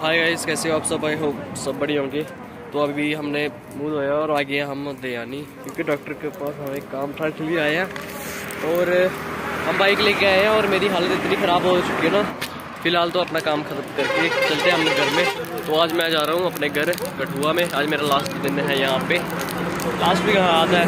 Hi guys, कैसे हो आप सब? आए हो सब बढ़िया होंगे। तो अभी हमने मुँह धोया और आ गए हम दयानी, क्योंकि डॉक्टर के पास हमें काम था के लिए आए हैं। और हम बाइक लेके आए हैं और मेरी हालत इतनी ख़राब हो चुकी है ना। फिलहाल तो अपना काम खत्म करके चलते हैं अपने घर में। तो आज मैं जा रहा हूँ अपने घर कठुआ में। आज मेरा लास्ट दिन है यहाँ पे, लास्ट भी कहाँ आता है।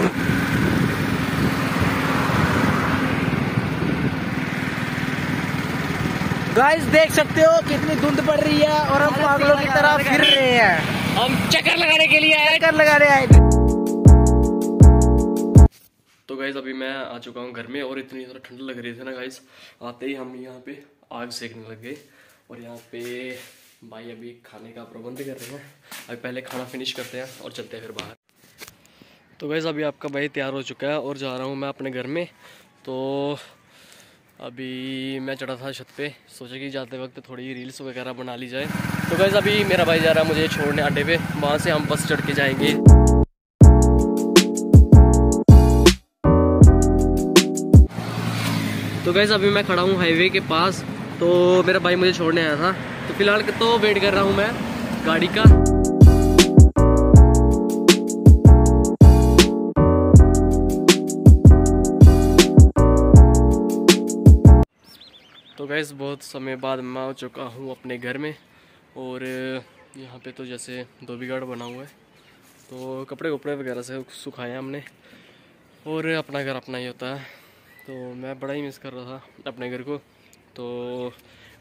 गाइस देख सकते हो कितनी धुंध पड़ रही है और हम पागलों की तरह फिर रहे हैं। हम चक्कर लगाने के लिए आए, चक्कर लगाने आए। तो गाइस अभी मैं आ चुका हूँ घर में और इतनी ज़्यादा ठंड लग रही थी ना गाइस, आते ही हम यहाँ पे आग सेकने लग गए। और यहाँ पे भाई अभी खाने का प्रबंध कर रहे हैं। अभी पहले खाना फिनिश करते हैं और चलते हैं फिर बाहर। तो गाइस अभी आपका भाई तैयार हो चुका है और जा रहा हूँ मैं अपने घर में। तो अभी मैं चढ़ा था छत पे, सोचा कि जाते वक्त थोड़ी रील्स वगैरह बना ली जाए। तो गाइस अभी मेरा भाई जा रहा है मुझे छोड़ने आटे पे, वहाँ से हम बस चढ़ के जाएंगे। तो गाइस अभी मैं खड़ा हूँ हाईवे के पास, तो मेरा भाई मुझे छोड़ने आया था। तो फिलहाल तो वेट कर रहा हूँ मैं गाड़ी का। तो गाइस बहुत समय बाद मैं आ चुका हूँ अपने घर में और यहाँ पे तो जैसे धोबीघाट बना हुआ है, तो कपड़े वपड़े वगैरह से सुखाए हमने। और अपना घर अपना ही होता है, तो मैं बड़ा ही मिस कर रहा था अपने घर को। तो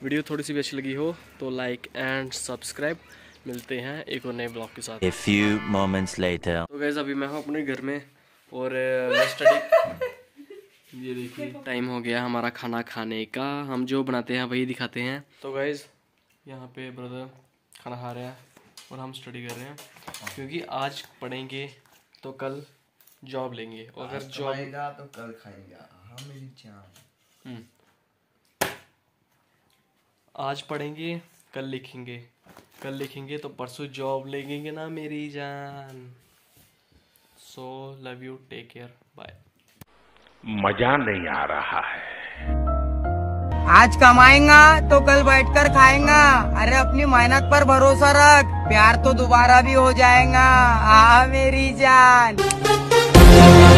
वीडियो थोड़ी सी भी अच्छी लगी हो तो लाइक एंड सब्सक्राइब। मिलते हैं एक और नए ब्लॉग के साथ। A few moments later. तो गाइस अभी मैं हूँ अपने घर में और ये देखिए टाइम हो गया हमारा खाना खाने का। हम जो बनाते हैं वही दिखाते हैं। तो गाइज़ यहाँ पे ब्रदर खाना खा रहे हैं और हम स्टडी कर रहे हैं, क्योंकि आज पढ़ेंगे तो कल जॉब लेंगे और अगर जॉब आएगा तो कल खाएगा। हाँ मेरी जान, आज पढ़ेंगे कल लिखेंगे, कल लिखेंगे तो परसों जॉब लेंगे ना मेरी जान। So love you, take care, bye. मजा नहीं आ रहा है। आज कमाएगा तो कल बैठकर खाएगा। अरे अपनी मेहनत पर भरोसा रख, प्यार तो दोबारा भी हो जाएगा। आ मेरी जान।